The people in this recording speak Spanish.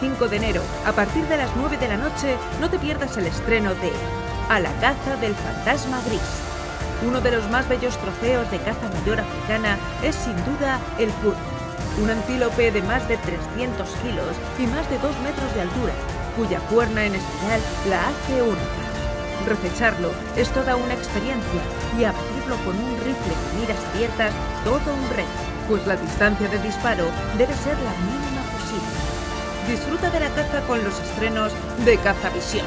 25 de enero, a partir de las 9 de la noche, no te pierdas el estreno de A la caza del fantasma gris. Uno de los más bellos trofeos de caza mayor africana es sin duda el kudu, un antílope de más de 300 kilos y más de 2 metros de altura, cuya cuerna en espiral la hace única. Rececharlo es toda una experiencia y abrirlo con un rifle con miras abiertas todo un reto, pues la distancia de disparo debe ser la mínima posible. Disfruta de la caza con los estrenos de Cazavisión+.